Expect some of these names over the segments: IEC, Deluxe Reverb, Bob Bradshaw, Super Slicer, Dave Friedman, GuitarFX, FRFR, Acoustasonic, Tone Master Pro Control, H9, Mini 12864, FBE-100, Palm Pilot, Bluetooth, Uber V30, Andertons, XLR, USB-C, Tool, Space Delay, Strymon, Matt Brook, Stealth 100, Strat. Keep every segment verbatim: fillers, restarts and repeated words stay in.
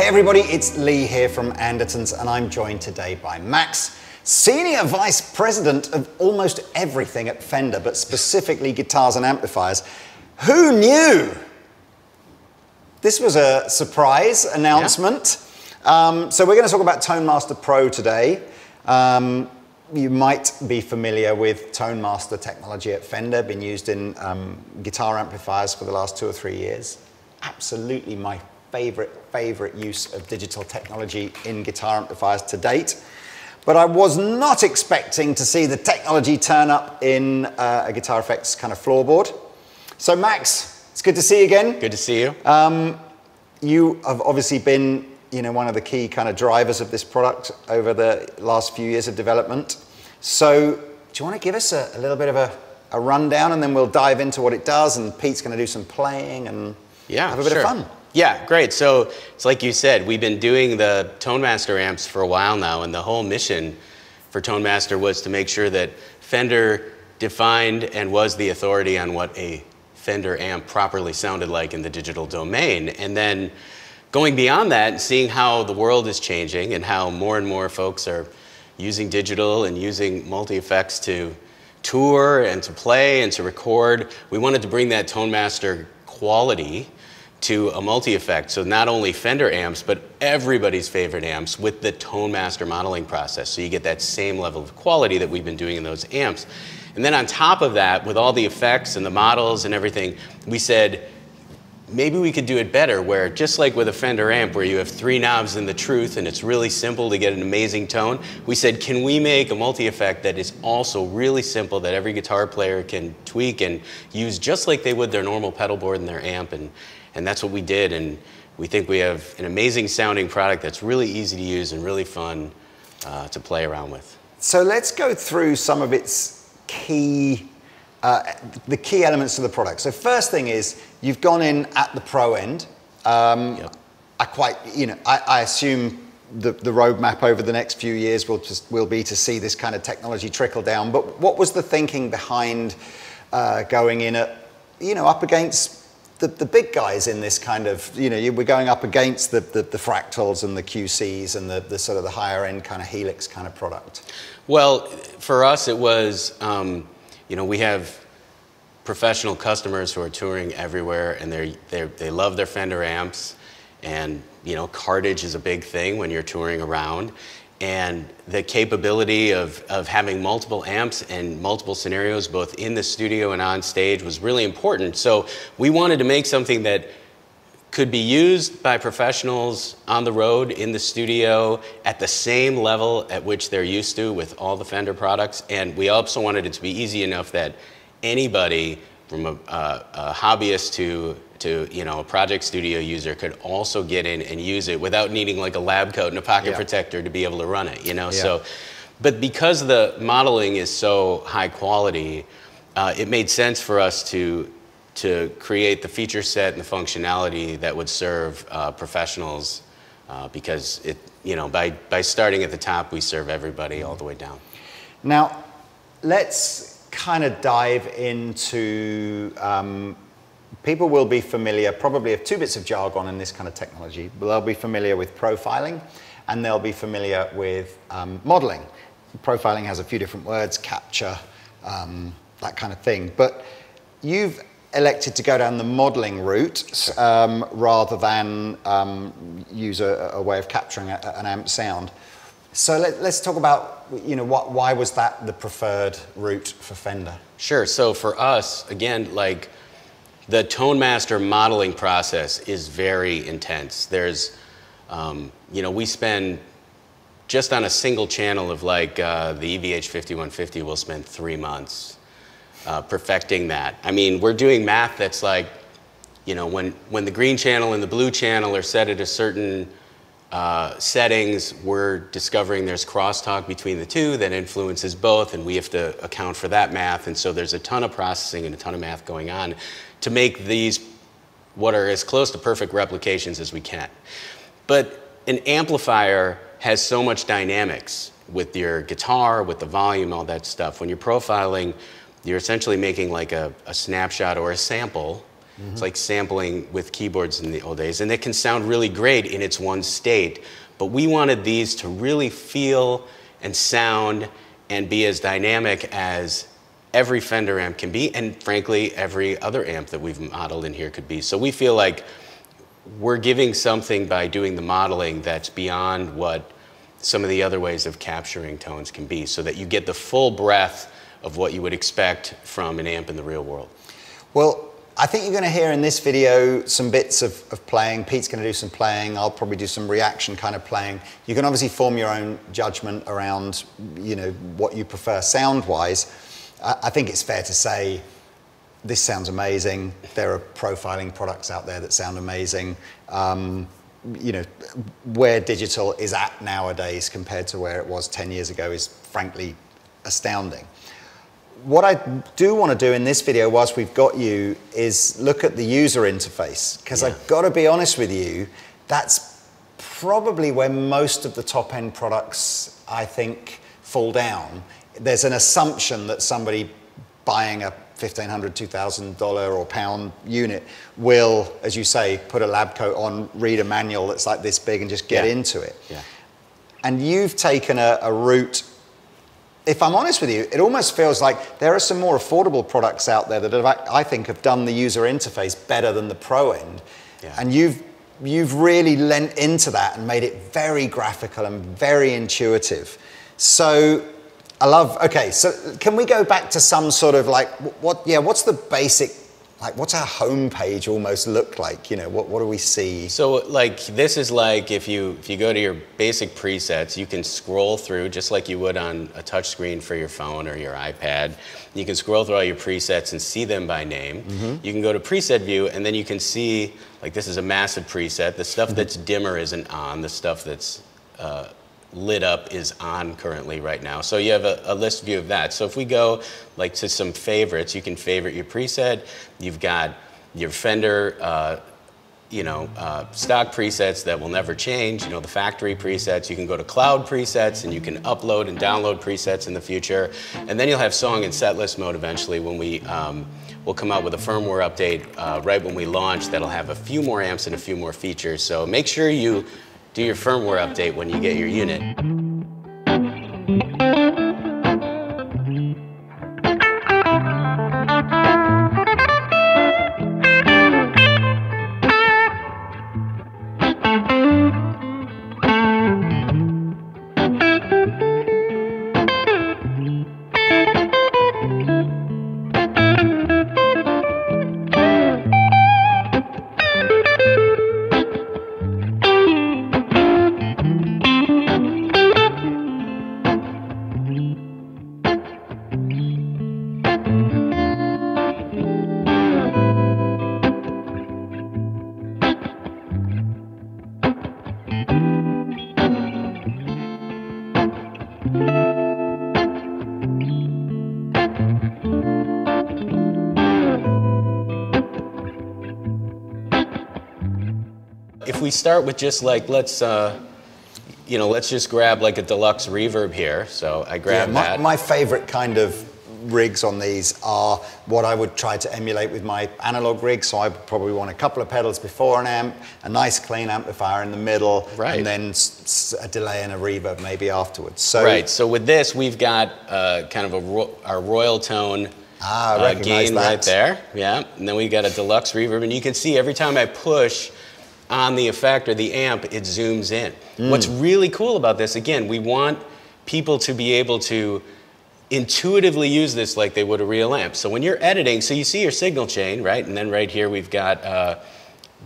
Hey everybody, it's Lee here from Andertons and I'm joined today by Max, Senior Vice President of almost everything at Fender, but specifically guitars and amplifiers. Who knew? This was a surprise announcement. Yeah. Um, so we're going to talk about Tone Master Pro today. Um, you might be familiar with Tone Master technology at Fender, been used in um, guitar amplifiers for the last two or three years. Absolutely my favorite, favorite use of digital technology in guitar amplifiers to date. But I was not expecting to see the technology turn up in uh, a GuitarFX kind of floorboard. So Max, it's good to see you again. Good to see you. Um, you have obviously been, you know, one of the key kind of drivers of this product over the last few years of development. So do you want to give us a, a little bit of a, a rundown, and then we'll dive into what it does, and Pete's going to do some playing and yeah, have a bit sure. of fun. Yeah, great. So it's like you said, we've been doing the Tone Master amps for a while now, and the whole mission for Tone Master was to make sure that Fender defined and was the authority on what a Fender amp properly sounded like in the digital domain. And then going beyond that and seeing how the world is changing and how more and more folks are using digital and using multi-effects to tour and to play and to record, we wanted to bring that Tone Master quality to a multi-effect, so not only Fender amps, but everybody's favorite amps with the Tone Master modeling process. So you get that same level of quality that we've been doing in those amps. And then on top of that, with all the effects and the models and everything, we said, maybe we could do it better, where just like with a Fender amp where you have three knobs in the truth and it's really simple to get an amazing tone, we said, can we make a multi-effect that is also really simple that every guitar player can tweak and use just like they would their normal pedal board and their amp? And And that's what we did, and we think we have an amazing sounding product that's really easy to use and really fun uh, to play around with. So let's go through some of its key, uh, the key elements of the product. So first thing is, you've gone in at the pro end. Um, yep. I quite, you know, I, I assume the, the roadmap over the next few years will, just, will be to see this kind of technology trickle down. But what was the thinking behind uh, going in at, you know, up against The, the big guys in this kind of, you know, you, we're going up against the, the, the fractals and the Q Cs and the, the sort of the higher end kind of Helix kind of product? Well, for us it was, um, you know, we have professional customers who are touring everywhere and they're, they're, they love their Fender amps, and, you know, cartage is a big thing when you're touring around. And the capability of, of having multiple amps and multiple scenarios, both in the studio and on stage, was really important. So we wanted to make something that could be used by professionals on the road, in the studio, at the same level at which they're used to with all the Fender products. And we also wanted it to be easy enough that anybody, from a, uh, a hobbyist to to you know, a project studio user, could also get in and use it without needing like a lab coat and a pocket yeah. protector to be able to run it, you know. Yeah. So, but because the modeling is so high quality, uh, it made sense for us to to create the feature set and the functionality that would serve uh, professionals, uh, because it you know by by starting at the top, we serve everybody mm-hmm. all the way down. Now, let's kind of dive into. Um, People will be familiar, probably, of two bits of jargon in this kind of technology. They'll be familiar with profiling, and they'll be familiar with um, modeling. Profiling has a few different words, capture, um, that kind of thing. But you've elected to go down the modeling route um, rather than um, use a, a way of capturing a, an amp sound. So let, let's talk about, you know, what, why was that the preferred route for Fender? Sure. So for us, again, like, the Tone Master modeling process is very intense. There's, um, you know, we spend just on a single channel of like uh, the E V H fifty-one fifty, we'll spend three months uh, perfecting that. I mean, we're doing math that's like, you know, when, when the green channel and the blue channel are set at a certain uh, settings, we're discovering there's crosstalk between the two that influences both, and we have to account for that math. And so there's a ton of processing and a ton of math going on to make these what are as close to perfect replications as we can. But an amplifier has so much dynamics with your guitar, with the volume, all that stuff. When you're profiling, you're essentially making like a, a snapshot or a sample Mm-hmm. It's like sampling with keyboards in the old days, and it can sound really great in its one state, but we wanted these to really feel and sound and be as dynamic as every Fender amp can be, and frankly, every other amp that we've modeled in here could be. So we feel like we're giving something by doing the modeling that's beyond what some of the other ways of capturing tones can be, so that you get the full breadth of what you would expect from an amp in the real world. Well, I think you're going to hear in this video some bits of, of playing. Pete's going to do some playing. I'll probably do some reaction kind of playing. You can obviously form your own judgment around, you know, what you prefer sound-wise. I, I think it's fair to say this sounds amazing. There are profiling products out there that sound amazing. Um, you know, where digital is at nowadays compared to where it was ten years ago is frankly astounding. What I do want to do in this video, whilst we've got you, is look at the user interface. Because yeah. I've got to be honest with you, that's probably where most of the top-end products, I think, fall down. There's an assumption that somebody buying a fifteen hundred dollars, two thousand dollars or pound unit will, as you say, put a lab coat on, read a manual that's like this big and just get yeah. into it. Yeah. And you've taken a, a route. If I'm honest with you, it almost feels like there are some more affordable products out there that have, I think have done the user interface better than the pro end. Yeah. And you've, you've really lent into that and made it very graphical and very intuitive. So I love, okay, so can we go back to some sort of like, what? yeah, what's the basic, like what's our homepage almost look like? You know, what, what do we see? So like, this is like, if you, if you go to your basic presets, you can scroll through just like you would on a touch screen for your phone or your iPad. You can scroll through all your presets and see them by name. Mm-hmm. You can go to preset view and then you can see, like this is a massive preset. The stuff mm-hmm. that's dimmer isn't on, the stuff that's uh, lit up is on currently right now. So you have a, a list view of that. So if we go like to some favorites, you can favorite your preset. You've got your Fender, uh, you know, uh, stock presets that will never change, you know, the factory presets. You can go to cloud presets and you can upload and download presets in the future. And then you'll have song and set list mode eventually when we, um, we'll come out with a firmware update uh, right when we launch that'll have a few more amps and a few more features. So make sure you do your firmware update when you get your unit. We start with just like, let's, uh, you know, let's just grab like a Deluxe Reverb here. So I grab yeah, my, that. My favorite kind of rigs on these are what I would try to emulate with my analog rig. So I probably want a couple of pedals before an amp, a nice clean amplifier in the middle, right. and then a delay and a reverb maybe afterwards. So right, so with this, we've got uh, kind of a ro our Royal Tone ah, uh, gain that. right there. Yeah, and then we've got a Deluxe Reverb. And you can see every time I push, on the effect or the amp, it zooms in. Mm. What's really cool about this, again, we want people to be able to intuitively use this like they would a real amp. So when you're editing, so you see your signal chain, right? And then right here we've got uh,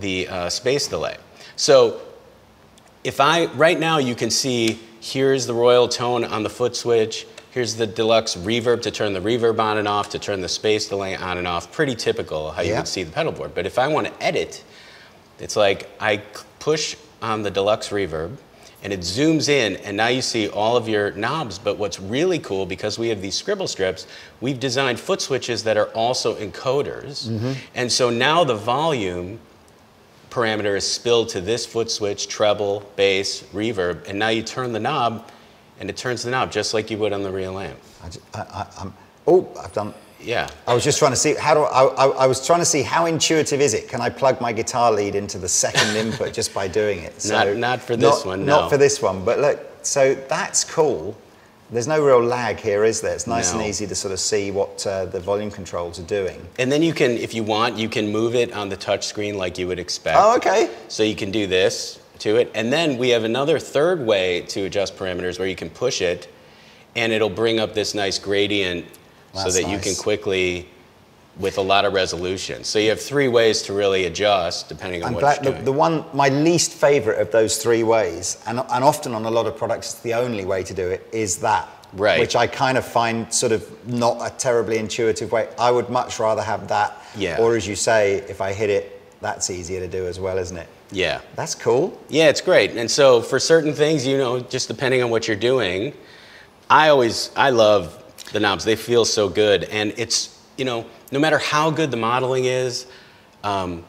the uh, space delay. So if I, right now you can see, here's the Royal Tone on the foot switch, here's the Deluxe Reverb to turn the reverb on and off, to turn the space delay on and off, pretty typical how yeah. you would see the pedal board. But if I want to edit, it's like I push on the Deluxe Reverb and it zooms in and now you see all of your knobs. But what's really cool, because we have these scribble strips, we've designed foot switches that are also encoders. Mm-hmm. And so now the volume parameter is spilled to this foot switch, treble, bass, reverb, and now you turn the knob and it turns the knob just like you would on the real amp. I just, I, I, I'm, oh, I've done... yeah. I was just trying to see, how do I, I, I was trying to see how intuitive is it? Can I plug my guitar lead into the second input just by doing it? So not, not for this not, one, no. Not for this one, but look, so that's cool. There's no real lag here, is there? It's nice no. and easy to sort of see what uh, the volume controls are doing. And then you can, if you want, you can move it on the touch screen like you would expect. Oh, okay. So you can do this to it. And then we have another third way to adjust parameters where you can push it and it'll bring up this nice gradient That's so that nice. you can quickly, with a lot of resolution. So you have three ways to really adjust depending on I'm what glad, you're doing. The one, my least favorite of those three ways, and, and often on a lot of products, the only way to do it is that. Right. Which I kind of find sort of not a terribly intuitive way. I would much rather have that. Yeah. Or as you say, if I hit it, that's easier to do as well, isn't it? Yeah. That's cool. Yeah, it's great. And so for certain things, you know, just depending on what you're doing, I always, I love the knobs. They feel so good. And it's, you know, no matter how good the modeling is, um,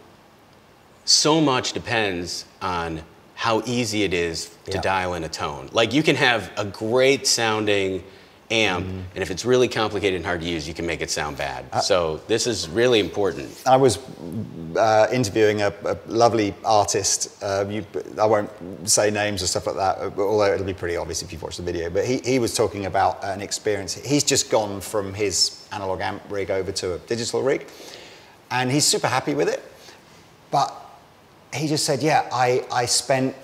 so much depends on how easy it is to yeah. dial in a tone. Like you can have a great sounding amp, mm-hmm. and if it's really complicated and hard to use, you can make it sound bad. Uh, so this is really important. I was uh, interviewing a, a lovely artist. Uh, you, I won't say names or stuff like that, although it'll be pretty obvious if you've watched the video, but he, he was talking about an experience. He's just gone from his analog amp rig over to a digital rig, and he's super happy with it. But he just said, yeah, I, I spent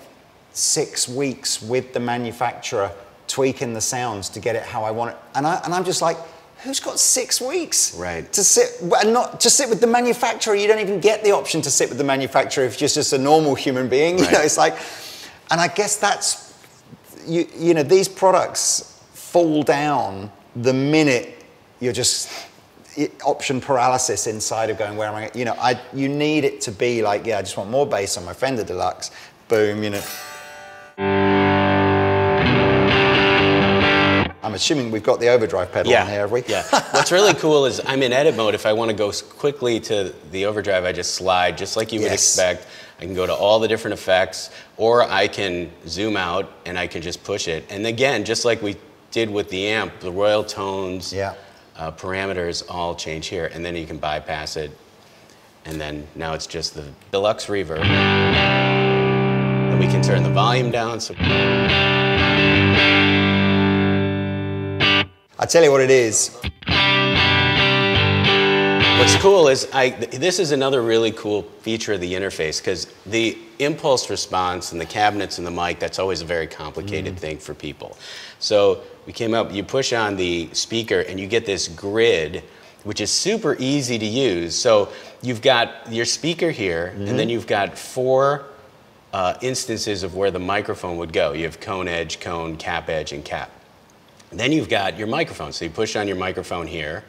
six weeks with the manufacturer tweaking the sounds to get it how I want it, and I and I'm just like, who's got six weeks right to sit and not to sit with the manufacturer? You don't even get the option to sit with the manufacturer if you're just a normal human being. Right. You know, it's like, and I guess that's you. You know, these products fall down the minute you're just it, option paralysis inside of going, where am I? You know, I you need it to be like, yeah, I just want more bass on my Fender Deluxe. Boom, you know. I'm assuming we've got the overdrive pedal yeah. on here, have we? Yeah. What's really cool is I'm in edit mode. If I want to go quickly to the overdrive, I just slide just like you yes. would expect. I can go to all the different effects, or I can zoom out and I can just push it. And again, just like we did with the amp, the Royal Tones yeah. uh, parameters all change here, and then you can bypass it. And then now it's just the Deluxe Reverb. And we can turn the volume down. So I tell you what it is. What's cool is I, this is another really cool feature of the interface, because the impulse response and the cabinets and the mic, that's always a very complicated mm. thing for people. So we came up, you push on the speaker and you get this grid, which is super easy to use. So you've got your speaker here mm. and then you've got four uh, instances of where the microphone would go. You have cone edge, cone, cap edge, and cap. Then you've got your microphone. So you push on your microphone here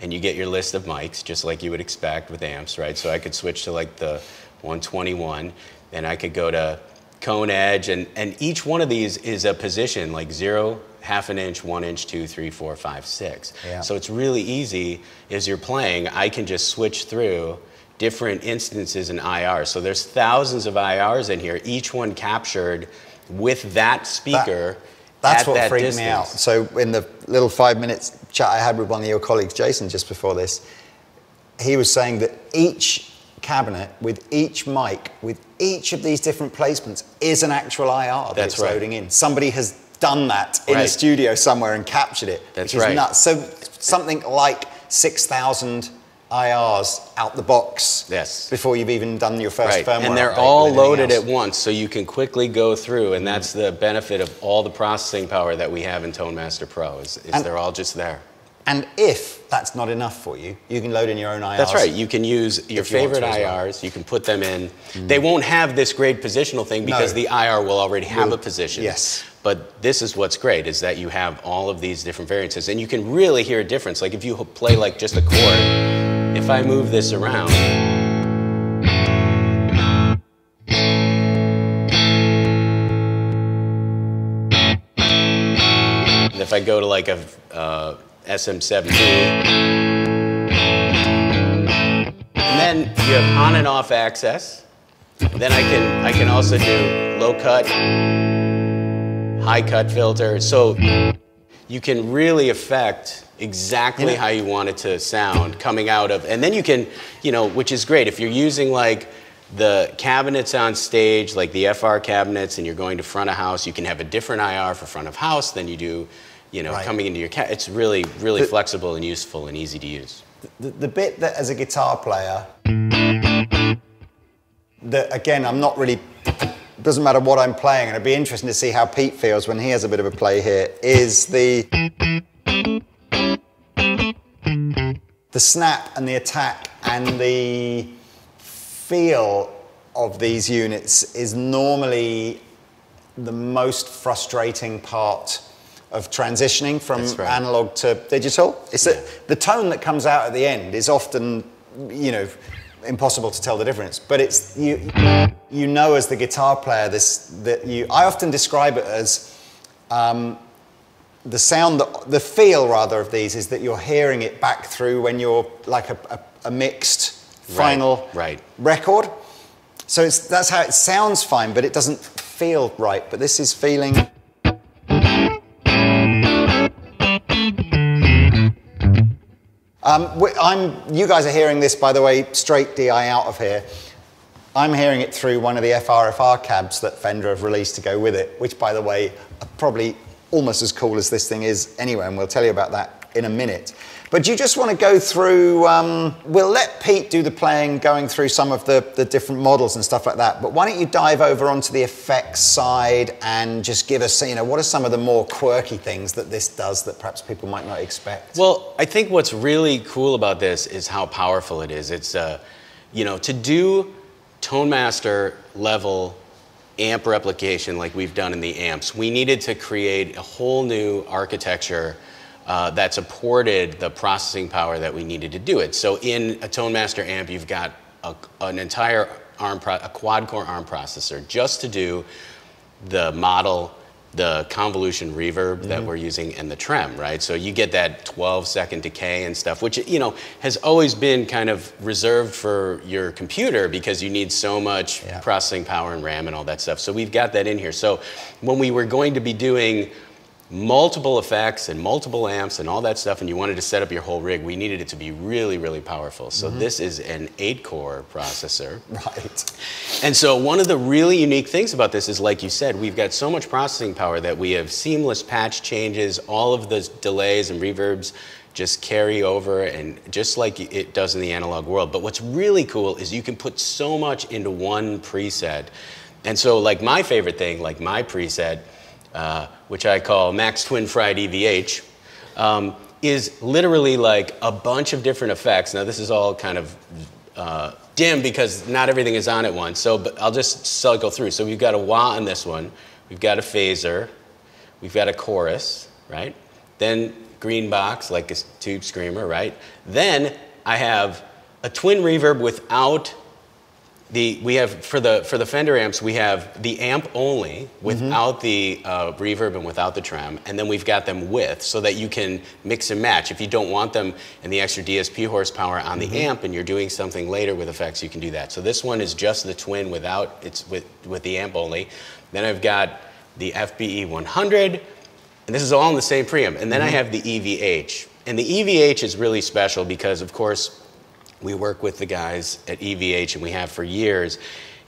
and you get your list of mics, just like you would expect with amps, right? So I could switch to like the one twenty-one, and I could go to cone edge, and, and each one of these is a position, like zero, half an inch, one inch, two, three, four, five, six. Yeah. So it's really easy as you're playing. I can just switch through different instances in I R. So there's thousands of I Rs in here, each one captured with that speaker. That That's what that freaked distance. me out. So in the little five minutes chat I had with one of your colleagues, Jason, just before this, he was saying that each cabinet with each mic, with each of these different placements, is an actual I R that's right. loading in. Somebody has done that in right. a studio somewhere and captured it, that's which is right. nuts. So something like six thousand I Rs out the box yes. before you've even done your first right. firmware and they're all loaded else. at once, so you can quickly go through, and that's the benefit of all the processing power that we have in Tone Master Pro, is, is and, they're all just there. And if that's not enough for you, you can load in your own I Rs. That's right, you can use your favorite you well. I Rs, you can put them in. Mm. They won't have this great positional thing because no. the I R will already have You'll, a position. Yes. But this is what's great, is that you have all of these different variances, and you can really hear a difference. Like if you play like just a chord, if I move this around, and if I go to like a uh, S M seventeen, and then you have on and off access. Then I can I can also do low cut, high cut filter. So you can really affect exactly yeah. how you want it to sound coming out of, and then you can, you know, which is great if you're using like the cabinets on stage, like the F R cabinets, and you're going to front of house, you can have a different I R for front of house than you do, you know, right. coming into your cat. It's really, really the, flexible and useful and easy to use. The, the bit that as a guitar player, that again, I'm not really, doesn't matter what I'm playing, and it'd be interesting to see how Pete feels when he has a bit of a play here, is the, the snap and the attack and the feel of these units is normally the most frustrating part of transitioning from right. analog to digital. It's yeah. that the tone that comes out at the end is often, you know, impossible to tell the difference. But it's you, you know, as the guitar player, this that you. I often describe it as um, the sound, that, the feel rather of these is that you're hearing it back through when you're like a, a, a mixed. Final right, right. record. So it's, that's how it sounds fine, but it doesn't feel right. But this is feeling. Um, I'm, you guys are hearing this, by the way, straight D I out of here. I'm hearing it through one of the F R F R cabs that Fender have released to go with it, which, by the way, are probably almost as cool as this thing is anyway, and we'll tell you about that in a minute. But do you just want to go through, um, we'll let Pete do the playing, going through some of the, the different models and stuff like that, but why don't you dive over onto the effects side and just give us, you know, what are some of the more quirky things that this does that perhaps people might not expect? Well, I think what's really cool about this is how powerful it is. It's, uh, you know, to do Tone Master level amp replication like we've done in the amps, we needed to create a whole new architecture Uh, that supported the processing power that we needed to do it. So in a Tone Master amp, you've got a, an entire arm, pro a quad core ARM processor just to do the model, the convolution reverb mm-hmm. that we're using and the trem, right? So you get that twelve second decay and stuff, which, you know, has always been kind of reserved for your computer because you need so much yeah. processing power and RAM and all that stuff. So we've got that in here. So when we were going to be doing multiple effects and multiple amps and all that stuff, and you wanted to set up your whole rig, we needed it to be really, really powerful. So mm-hmm. this is an eight core processor. Right. And so one of the really unique things about this is, like you said, we've got so much processing power that we have seamless patch changes, all of the delays and reverbs just carry over, and just like it does in the analog world. But what's really cool is you can put so much into one preset. And so like my favorite thing, like my preset, Uh, which I call Max Twin Fried E V H, um, is literally like a bunch of different effects. Now this is all kind of uh, dim because not everything is on at once, so but I'll just cycle through. So we've got a wah on this one, we've got a phaser, we've got a chorus, right? Then green box, like a tube screamer, right? Then I have a twin reverb without The, we have, for the, for the Fender amps, we have the amp only without mm-hmm. the uh, reverb and without the trem, and then we've got them with, so that you can mix and match. If you don't want them and the extra D S P horsepower on the mm-hmm. amp and you're doing something later with effects, you can do that. So this one is just the twin without, it's with, with the amp only. Then I've got the F B E one hundred, and this is all in the same preamp. And then mm-hmm. I have the E V H. And the E V H is really special because, of course, we work with the guys at E V H, and we have for years,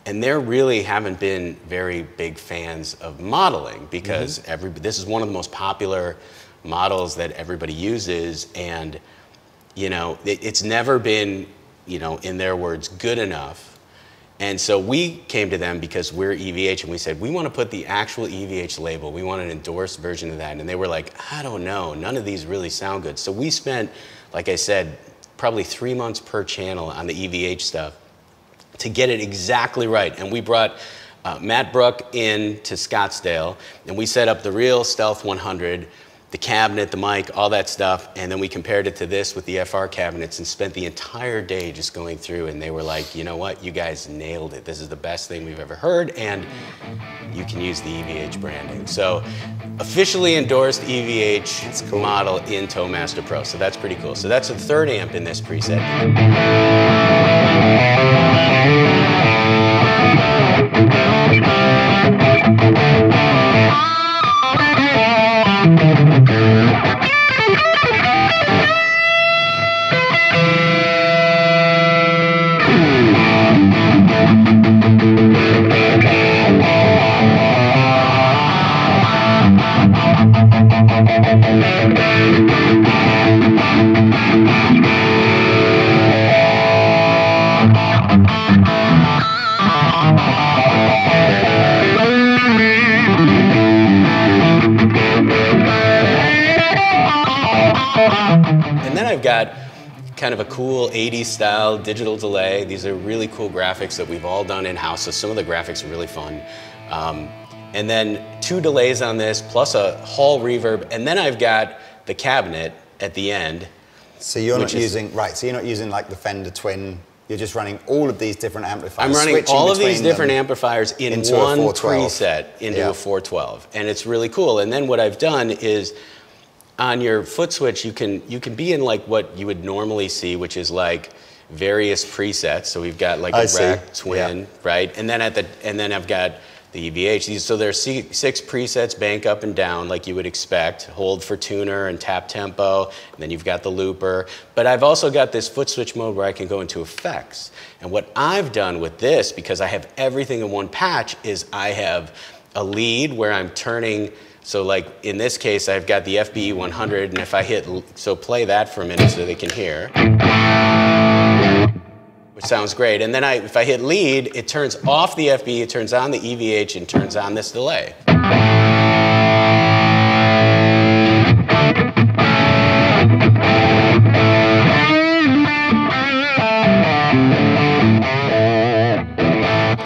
and they really haven't been very big fans of modeling because mm-hmm. every, this is one of the most popular models that everybody uses, and you know it, it's never been, you know, in their words, good enough. And so we came to them because we're E V H, and we said we want to put the actual E V H label. We want an endorsed version of that, and they were like, I don't know, none of these really sound good. So we spent, like I said, probably three months per channel on the E V H stuff to get it exactly right. And we brought uh, Matt Brook in to Scottsdale, and we set up the real Stealth one hundred, the cabinet, the mic, all that stuff, and then we compared it to this with the F R cabinets and spent the entire day just going through, and they were like, you know what, you guys nailed it. This is the best thing we've ever heard, and you can use the E V H branding. So officially endorsed E V H cool. model in Tone Master Pro, so that's pretty cool. So that's the third amp in this preset. Girl. And then I've got kind of a cool eighties style digital delay. These are really cool graphics that we've all done in-house, so some of the graphics are really fun. Um, and then two delays on this, plus a hall reverb, and then I've got the cabinet at the end. So you're not using, right, so you're not using like the Fender Twin, you're just running all of these different amplifiers. I'm running all of these different amplifiers in one preset into a four twelve, and it's really cool. And then what I've done is, on your foot switch, you can you can be in like what you would normally see, which is like various presets. So we've got like a rack, twin, yeah, right? And then at the and then I've got the E V H. These, so there's six presets, bank up and down, like you would expect. Hold for tuner and tap tempo. And then you've got the looper. But I've also got this foot switch mode where I can go into effects. And what I've done with this, because I have everything in one patch, is I have a lead where I'm turning. So like in this case, I've got the F B E one hundred, and if I hit, so play that for a minute so they can hear. Which sounds great. And then I, if I hit lead, it turns off the F B E, it turns on the E V H, and turns on this delay.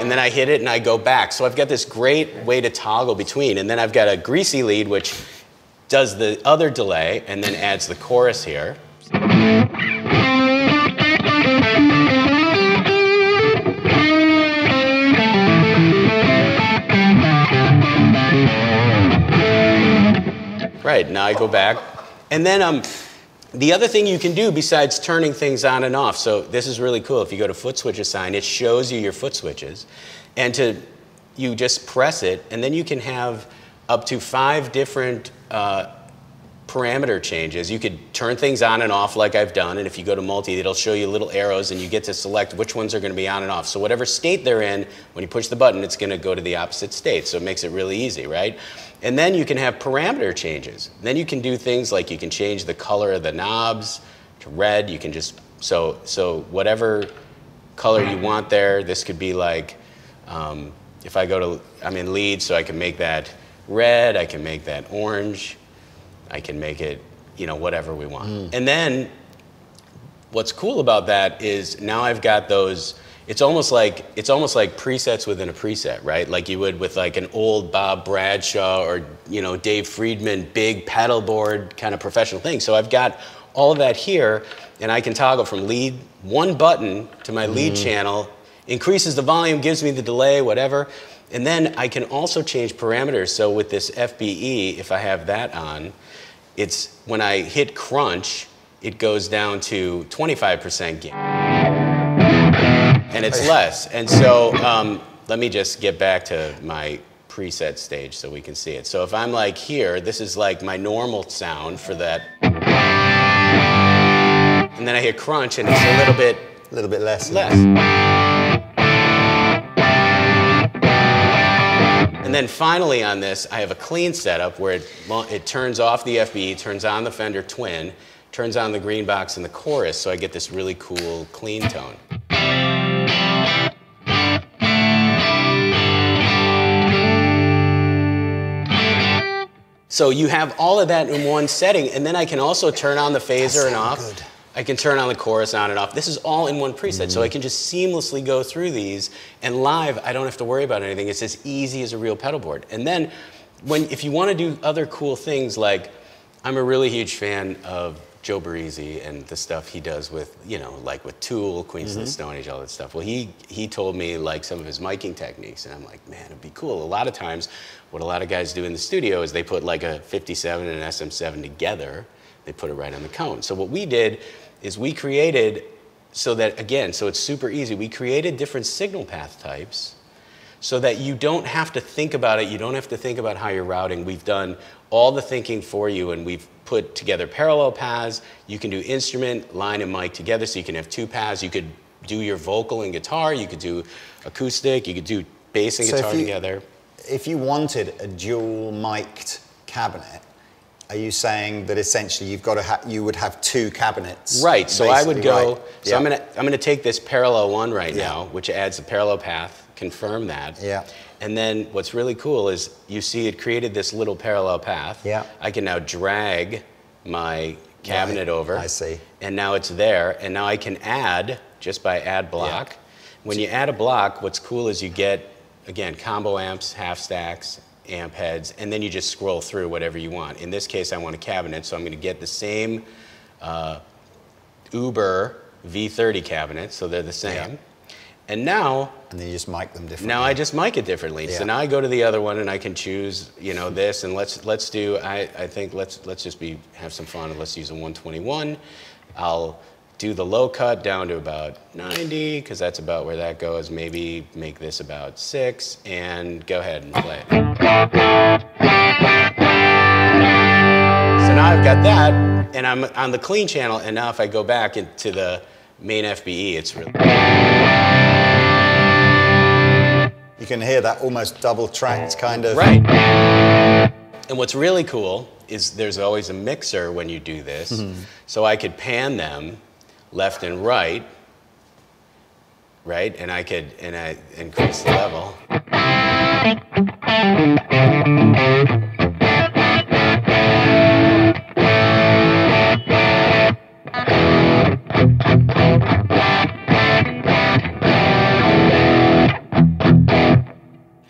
And then I hit it and I go back. So I've got this great way to toggle between. And then I've got a greasy lead, which does the other delay and then adds the chorus here. Right, now I go back. And then um, the other thing you can do besides turning things on and off, so this is really cool. If you go to foot switch assign, it shows you your foot switches. And to, you just press it, and then you can have up to five different uh, parameter changes. You could turn things on and off like I've done, and if you go to multi, it'll show you little arrows, and you get to select which ones are going to be on and off. So whatever state they're in, when you push the button, it's going to go to the opposite state, so it makes it really easy, right? And then you can have parameter changes. Then you can do things like you can change the color of the knobs to red. You can just, so, so whatever color you want there, this could be like, um, if I go to, I'm in lead, so I can make that red, I can make that orange, I can make it, you know, whatever we want. Mm. And then what's cool about that is now I've got those, It's almost like it's almost like presets within a preset, right? Like you would with like an old Bob Bradshaw or you know Dave Friedman big pedal board kind of professional thing. So I've got all of that here, and I can toggle from lead, one button to my lead mm. channel, increases the volume, gives me the delay, whatever. And then I can also change parameters. So with this F B E, if I have that on, it's when I hit crunch, it goes down to twenty-five percent gain. And it's less. And so um, let me just get back to my preset stage so we can see it. So if I'm like here, this is like my normal sound for that. And then I hit crunch and it's a little bit... A little bit less. Less. And then finally on this, I have a clean setup where it, it turns off the F B E, turns on the Fender Twin, turns on the green box and the chorus, so I get this really cool clean tone. So you have all of that in one setting, and then I can also turn on the phaser and off. Good. I can turn on the chorus on and off. This is all in one preset, mm. so I can just seamlessly go through these, and live, I don't have to worry about anything. It's as easy as a real pedal board. And then, when if you want to do other cool things, like I'm a really huge fan of Joe Barresi and the stuff he does with, you know, like with Tool, Queens mm-hmm. of the Stone Age, all that stuff. Well, he, he told me like some of his miking techniques, and I'm like, man, it'd be cool. A lot of times, what a lot of guys do in the studio is they put like a fifty-seven and an S M seven together, they put it right on the cone. So what we did is we created, so that again, so it's super easy, we created different signal path types so that you don't have to think about it, you don't have to think about how you're routing. We've done all the thinking for you, and we've put together parallel paths. You can do instrument, line, and mic together, so you can have two paths. You could do your vocal and guitar, you could do acoustic, you could do bass and so guitar if you, together. If you wanted a dual mic'd cabinet, Are you saying that essentially you've got to ha you would have two cabinets? Right. So I would go. Right. So yeah. I'm gonna I'm gonna take this parallel one right yeah. now, which adds a parallel path. Confirm that. Yeah. And then what's really cool is you see it created this little parallel path. Yeah. I can now drag my cabinet right. over. I see. And now it's there. And now I can add just by add block. Yeah. When you add a block, what's cool is you get again combo amps, half stacks, amp heads, and then you just scroll through whatever you want. In this case, I want a cabinet, so I'm going to get the same uh, Uber V thirty cabinet, so they're the same. Yeah. And now... And then you just mic them differently. Now I just mic it differently. Yeah. So now I go to the other one and I can choose, you know, this, and let's let's do, I, I think, let's let's just be have some fun, and let's use a one twenty-one. I'll do the low cut down to about ninety, because that's about where that goes. Maybe make this about six, and go ahead and play it. So now I've got that, and I'm on the clean channel, and now if I go back into the main F B E, it's really... You can hear that almost double-tracked kind of... Right. And what's really cool is there's always a mixer when you do this, mm-hmm. so I could pan them left and right, right, and I could and I increase the level.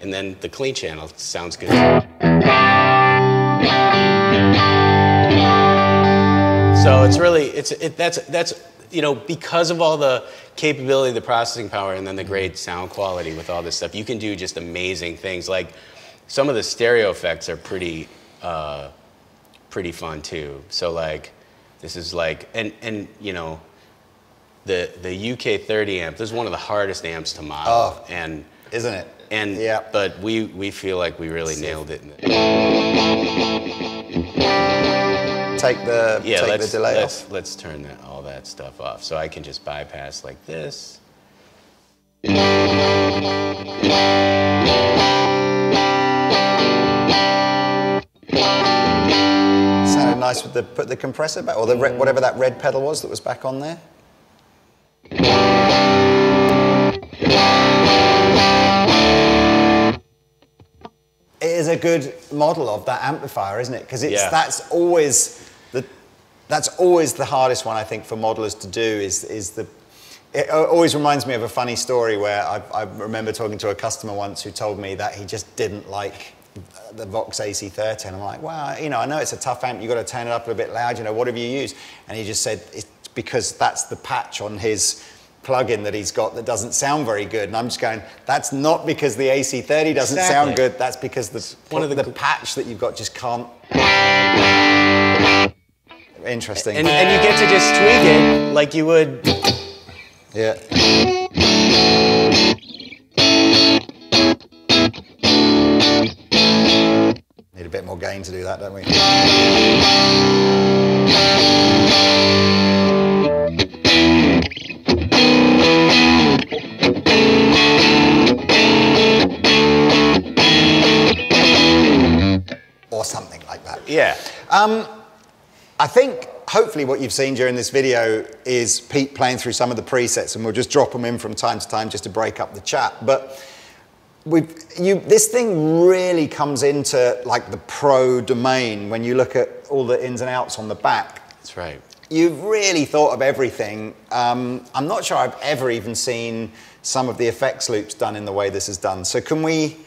And then the clean channel sounds good. So it's really it's it, that's that's. You know, because of all the capability, the processing power, and then the great sound quality with all this stuff, you can do just amazing things. Like some of the stereo effects are pretty, uh, pretty fun too. So like, this is like, and and you know, the the U K thirty amp. This is one of the hardest amps to model. Oh, and isn't it? And yeah, but we we feel like we really Let's nailed see. it. In the take the yeah. Take let's the delay let's off. let's turn that off. That stuff off, so I can just bypass like this. Sounded nice with the put the compressor back, or the red, whatever that red pedal was that was back on there. It is a good model of that amplifier, isn't it? Because it's yeah. that's always the. That's always the hardest one, I think, for modelers to do is, is the, it always reminds me of a funny story where I, I remember talking to a customer once who told me that he just didn't like the Vox A C thirty. And I'm like, wow, you know, I know it's a tough amp, you've got to turn it up a bit loud, you know, what have you used? And he just said, it's because that's the patch on his plug-in that he's got that doesn't sound very good. And I'm just going, that's not because the A C thirty doesn't exactly. sound good, that's because the, one of the, the patch that you've got just can't. Interesting. And, and you get to just tweak it like you would. Yeah. Need a bit more gain to do that, don't we? Or something like that. Yeah. Um, I think hopefully what you've seen during this video is Pete playing through some of the presets, and we'll just drop them in from time to time just to break up the chat. But we've, you, this thing really comes into like the pro domain when you look at all the ins and outs on the back. That's right. You've really thought of everything. Um, I'm not sure I've ever even seen some of the effects loops done in the way this is done. So can we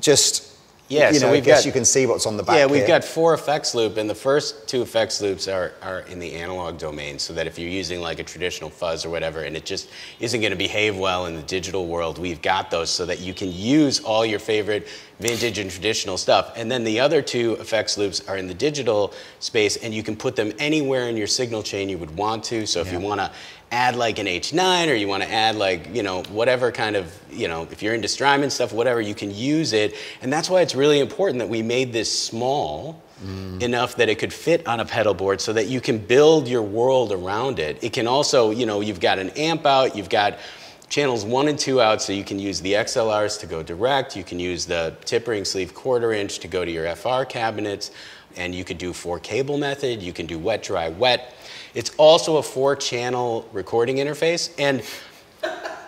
just... Yeah, you so know, I guess got, you can see what's on the back. Yeah, we've here. got four effects loop, and the first two effects loops are, are in the analog domain, so that if you're using like a traditional fuzz or whatever, and it just isn't going to behave well in the digital world, we've got those so that you can use all your favorite vintage and traditional stuff. And then the other two effects loops are in the digital space, and you can put them anywhere in your signal chain you would want to. So if yeah. you want to add like an H nine, or you want to add like, you know, whatever kind of, you know, if you're into Strymon stuff, whatever, you can use it. And that's why it's really important that we made this small mm. enough that it could fit on a pedal board so that you can build your world around it. It can also, you know, you've got an amp out, you've got channels one and two out, so you can use the X L Rs to go direct, you can use the tippering sleeve quarter inch to go to your F R cabinets. And you could do four cable method, you can do wet, dry, wet. It's also a four channel recording interface. And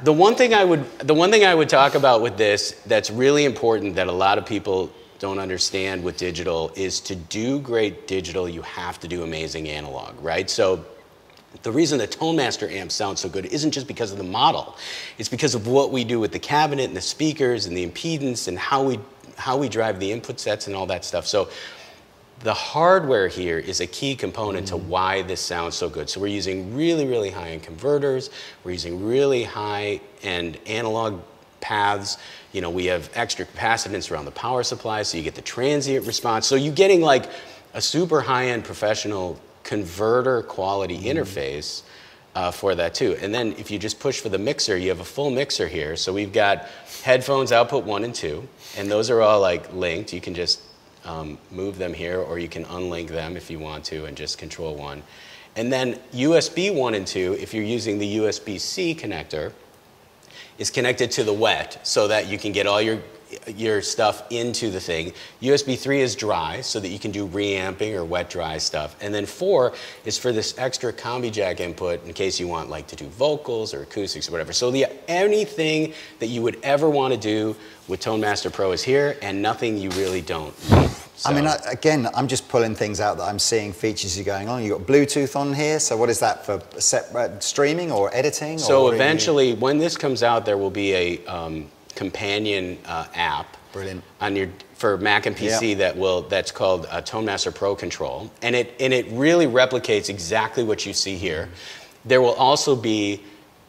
the one thing I would, the one thing I would talk about with this that's really important that a lot of people don't understand with digital is to do great digital, you have to do amazing analog, right? So the reason the Tone Master amp sounds so good isn't just because of the model. It's because of what we do with the cabinet and the speakers and the impedance and how we, how we drive the input sets and all that stuff. So the hardware here is a key component to why this sounds so good. So we're using really, really high-end converters. We're using really high-end analog paths. You know, we have extra capacitance around the power supply, so you get the transient response. So you're getting like a super high-end professional converter quality mm-hmm. interface uh, for that too. And then if you just push for the mixer, you have a full mixer here. So we've got headphones output one and two, and those are all like linked. You can just Um, move them here, or you can unlink them if you want to and just control one. And then U S B one and two, if you're using the U S B C connector, is connected to the wet so that you can get all your, your stuff into the thing. U S B three is dry so that you can do reamping or wet dry stuff. And then four is for this extra combi jack input in case you want like to do vocals or acoustics or whatever. So the, anything that you would ever want to do with Tone Master Pro is here, and nothing you really don't need. So. I mean, I, again, I'm just pulling things out that I'm seeing features you're going on. You've got Bluetooth on here, so what is that for separate streaming or editing? So or eventually, you... when this comes out, there will be a um, companion uh, app Brilliant. on your for Mac and P C yep. that will that's called uh, Tone Master Pro Control, and it and it really replicates exactly what you see here. There will also be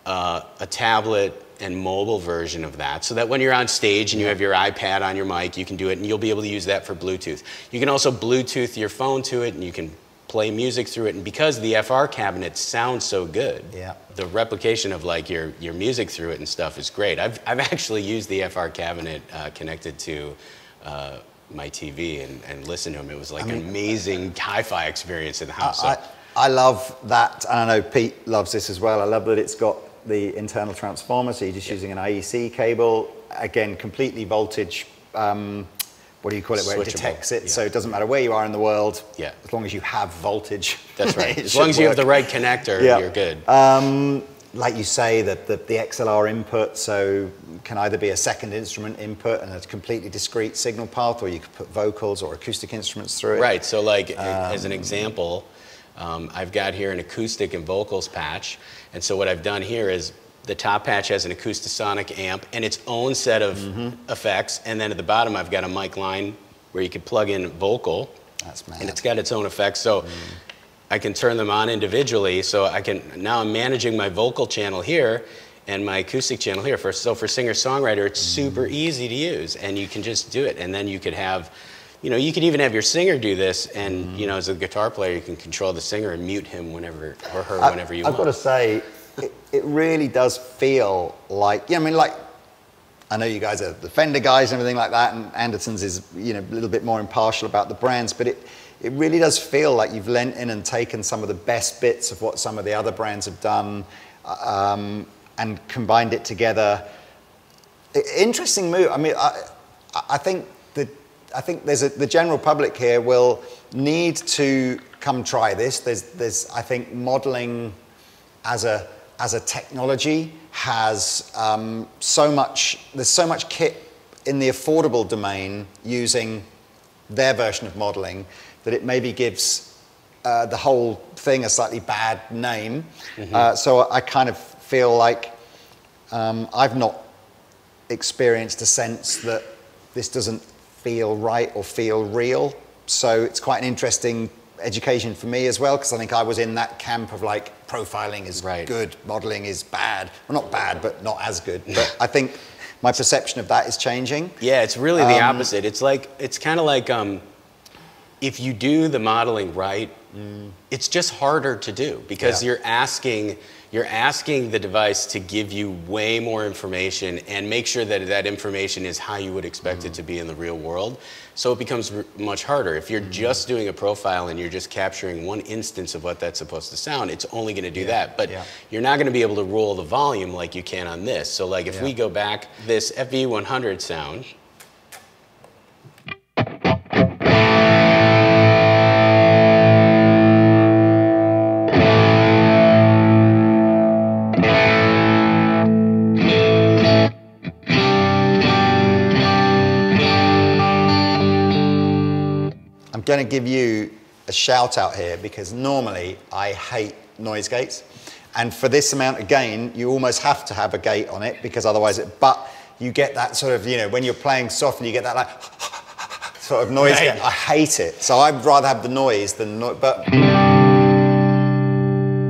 uh, a tablet and mobile version of that, so that when you're on stage and you have your iPad on your mic, you can do it, and you'll be able to use that for Bluetooth. You can also Bluetooth your phone to it, and you can play music through it. And because the F R cabinet sounds so good, yeah. the replication of like your your music through it and stuff is great. I've I've actually used the F R cabinet uh, connected to uh, my T V and and listened to them. It was like I mean, an amazing hi-fi experience in the house. I, so. I I love that, and I know Pete loves this as well. I love that it's got the internal transformer, so you're just yep. using an I E C cable. Again, completely voltage, um, what do you call it, where it detects it, yeah. so it doesn't matter where you are in the world, yeah. as long as you have voltage. That's right, as long as you work. have the right connector, yeah. you're good. Um, like you say, that the, the X L R input, so can either be a second instrument input and a completely discrete signal path, or you could put vocals or acoustic instruments through it. Right, so like, um, as an example, Um, I've got here an acoustic and vocals patch, and so what I've done here is the top patch has an Acoustasonic amp and its own set of mm-hmm. effects, and then at the bottom I've got a mic line where you could plug in vocal. That's mad. And it's got its own effects, so mm. I can turn them on individually. So I can now I'm managing my vocal channel here and my acoustic channel here. For, so for singer-songwriter, it's mm. super easy to use, and you can just do it, and then you could have. You know, you could even have your singer do this, and mm. you know, as a guitar player, you can control the singer and mute him whenever or her I, whenever you I've want. I've got to say, it, it really does feel like, yeah, I mean, like, I know you guys are the Fender guys and everything like that, and Andertons is, you know, a little bit more impartial about the brands, but it, it really does feel like you've lent in and taken some of the best bits of what some of the other brands have done, um, and combined it together. Interesting move. I mean, I, I think the. I think there's a, the general public here will need to come try this. There's, there's I think, modeling as a as a technology has um, so much. There's so much kit in the affordable domain using their version of modeling that it maybe gives uh, the whole thing a slightly bad name. Mm-hmm. uh, so I kind of feel like um, I've not experienced a sense that this doesn't feel right or feel real. So it's quite an interesting education for me as well, because I think I was in that camp of like, profiling is right. good, modeling is bad. Well, not bad, but not as good. But I think my perception of that is changing. Yeah, it's really the um, opposite. It's like, it's kind of like, um, if you do the modeling right, mm. it's just harder to do, because yeah. you're asking, you're asking the device to give you way more information and make sure that that information is how you would expect mm. it to be in the real world. So it becomes r much harder. If you're mm. just doing a profile and you're just capturing one instance of what that's supposed to sound, it's only gonna do yeah. that. But yeah. you're not gonna be able to roll the volume like you can on this. So like if yeah. we go back, this F B E one hundred sound, going to give you a shout out here because normally I hate noise gates. And for this amount of gain, you almost have to have a gate on it because otherwise it, but you get that sort of, you know, when you're playing softly, you get that like sort of noise gain. I hate it. So I'd rather have the noise than no, but.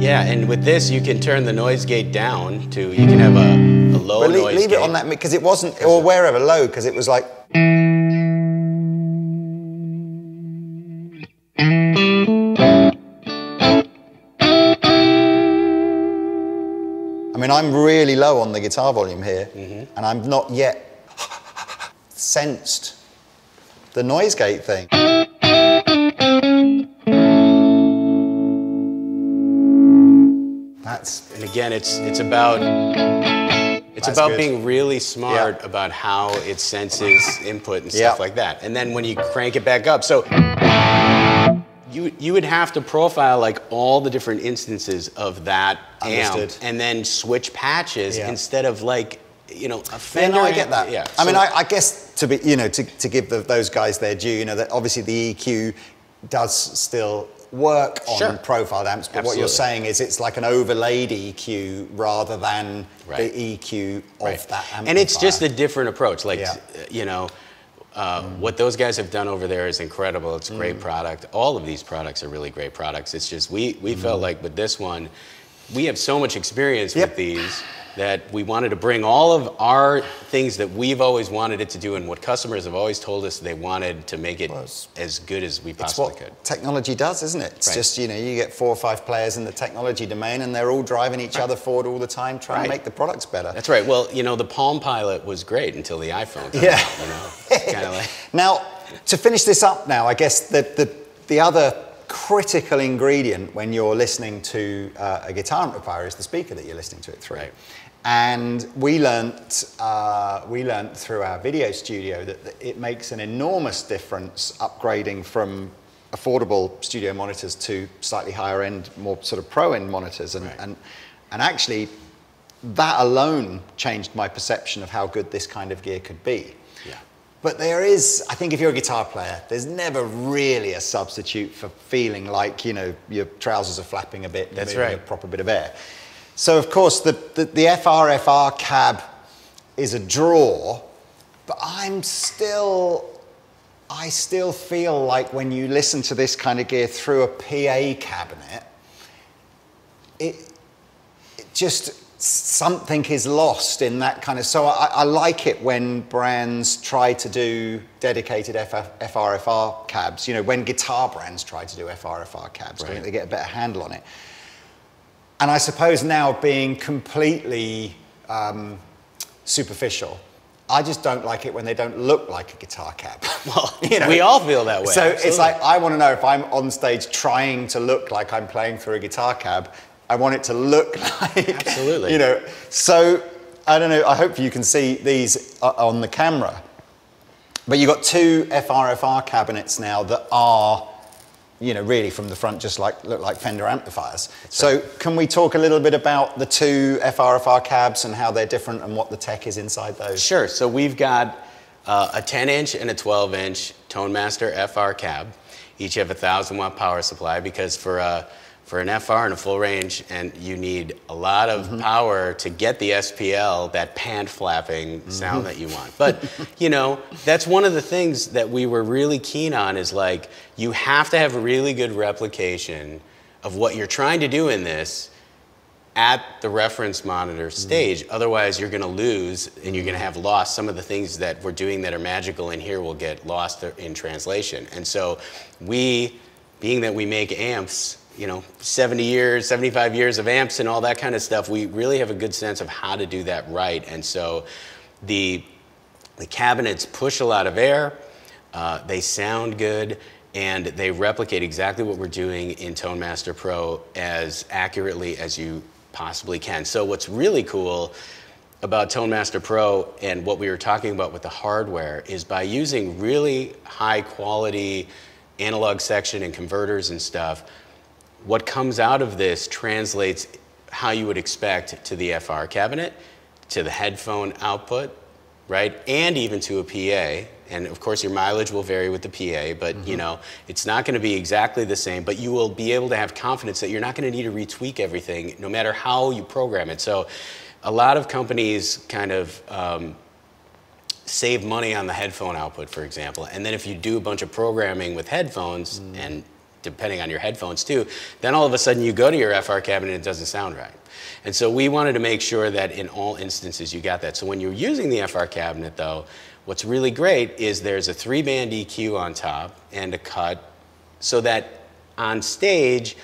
Yeah, and with this, you can turn the noise gate down to, you can have a, a low well, noise leave gate. Leave it on that, because it wasn't, or wherever low, because it was like. I mean, I'm really low on the guitar volume here, mm-hmm. and I'm not yet sensed the noise gate thing. That's and again, it's it's about it's about good. being really smart yeah. about how it senses input and stuff yeah. like that, and then when you crank it back up, so. You, you would have to profile like all the different instances of that Understood. amp and then switch patches yeah. instead of like, you know, a Fender. Yeah, no, I get that. Yeah, I so mean, I, I guess to be, you know, to, to give the, those guys their due, you know, that obviously the E Q does still work on sure. profiled amps, but Absolutely. what you're saying is it's like an overlaid E Q rather than right. the E Q of right. that amp. And it's just a different approach, like, yeah. you know, Uh, mm. what those guys have done over there is incredible. It's a great mm. product. All of these products are really great products. It's just we, we mm. felt like with this one, we have so much experience yep. with these that we wanted to bring all of our things that we've always wanted it to do and what customers have always told us they wanted to make it well, as good as we possibly it's what could. Technology does, isn't it? It's right. just, you know, you get four or five players in the technology domain and they're all driving each right. other forward all the time trying right. to make the products better. That's right. Well, you know, the Palm Pilot was great until the iPhone came yeah. out, you know? Kind of like... Now, to finish this up now, I guess the, the, the other critical ingredient when you're listening to uh, a guitar amplifier is the speaker that you're listening to it through. Right. And we learnt, uh, we learnt through our video studio that, that it makes an enormous difference upgrading from affordable studio monitors to slightly higher end, more sort of pro-end monitors. And, right. and, and actually, that alone changed my perception of how good this kind of gear could be. Yeah. But there is, I think if you're a guitar player, there's never really a substitute for feeling like, you know, your trousers are flapping a bit. That's right. A proper bit of air. So of course the, the, the F R F R cab is a draw, but I'm still, I still feel like when you listen to this kind of gear through a P A cabinet, it, it just, something is lost in that kind of, so I, I like it when brands try to do dedicated F R F R cabs, you know, when guitar brands try to do F R F R cabs, right. I think they get a better handle on it. And I suppose now being completely um, superficial, I just don't like it when they don't look like a guitar cab. Well, you know, we all feel that way. So Absolutely. It's like, I want to know if I'm on stage trying to look like I'm playing through a guitar cab, I want it to look like, Absolutely. you know, so I don't know, I hope you can see these on the camera, but you've got two F R F R cabinets now that are, you know, really from the front just like, look like Fender amplifiers. That's so right. can we talk a little bit about the two F R F R cabs and how they're different and what the tech is inside those? Sure, so we've got uh, a ten inch and a twelve inch Tone Master F R cab. Each have a thousand watt power supply because for a For an F R and a full range, and you need a lot of mm-hmm. power to get the S P L, that pant flapping mm-hmm. sound that you want. But, you know, that's one of the things that we were really keen on is like, you have to have a really good replication of what you're trying to do in this at the reference monitor stage. Mm-hmm. Otherwise, you're gonna lose and you're gonna have lost. Some of the things that we're doing that are magical in here will get lost in translation. And so we, being that we make amps, you know, seventy years, seventy-five years of amps and all that kind of stuff, we really have a good sense of how to do that right. And so the, the cabinets push a lot of air, uh, they sound good, and they replicate exactly what we're doing in Tone Master Pro as accurately as you possibly can. So what's really cool about Tone Master Pro and what we were talking about with the hardware is by using really high quality analog section and converters and stuff, what comes out of this translates how you would expect to the F R cabinet, to the headphone output, right? And even to a P A. And of course, your mileage will vary with the P A, but mm-hmm. you know, it's not going to be exactly the same, but you will be able to have confidence that you're not going to need to retweak everything no matter how you program it. So a lot of companies kind of um, save money on the headphone output, for example. And then if you do a bunch of programming with headphones, mm. and depending on your headphones too, then all of a sudden you go to your F R cabinet and it doesn't sound right. And so we wanted to make sure that in all instances you got that. So when you're using the F R cabinet though, what's really great is there's a three band E Q on top and a cut, so that on stage,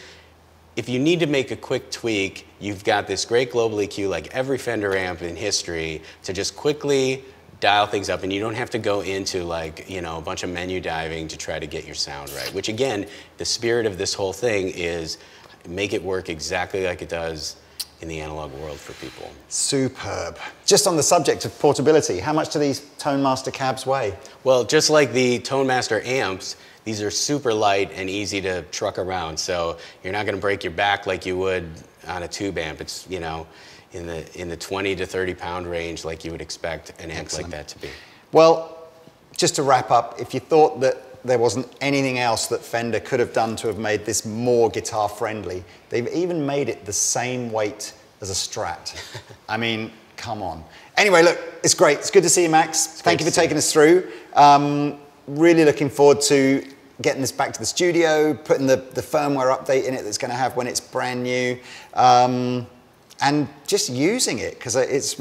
if you need to make a quick tweak, you've got this great global E Q like every Fender amp in history to just quickly dial things up, and you don't have to go into like, you know, a bunch of menu diving to try to get your sound right, which again, the spirit of this whole thing is make it work exactly like it does in the analog world for people. Superb. Just on the subject of portability, how much do these Tone Master cabs weigh? Well, just like the Tone Master amps, these are super light and easy to truck around, so you're not gonna break your back like you would on a tube amp. It's, you know, in the, in the twenty to thirty pound range like you would expect an amp like that to be. Well, just to wrap up, if you thought that there wasn't anything else that Fender could have done to have made this more guitar friendly, they've even made it the same weight as a Strat. I mean, come on. Anyway, look, it's great. It's good to see you, Max. It's Thank you for taking you. us through. Um, really looking forward to getting this back to the studio, putting the, the firmware update in it that's going to have when it's brand new, um, and just using it, because it's,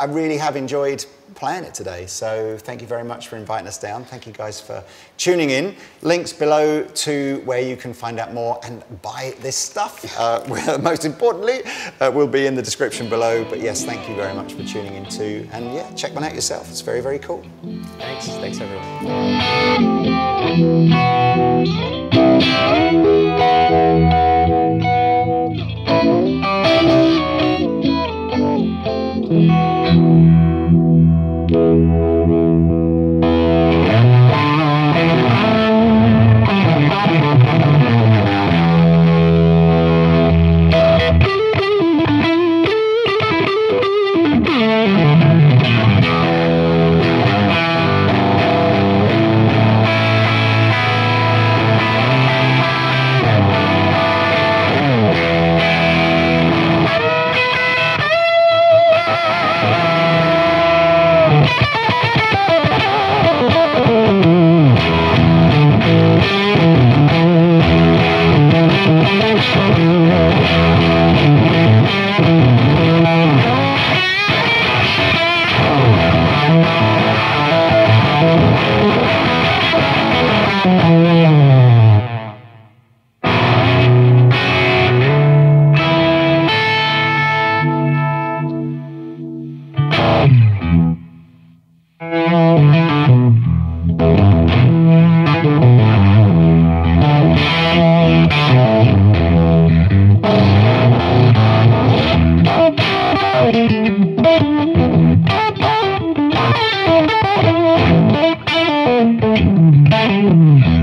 I really have enjoyed playing it today. So thank you very much for inviting us down. Thank you guys for tuning in. Links below to where you can find out more and buy this stuff. Uh, most importantly, uh, will be in the description below. But yes, thank you very much for tuning in too. And yeah, check one out yourself. It's very, very cool. Thanks. Thanks, everyone. Boom.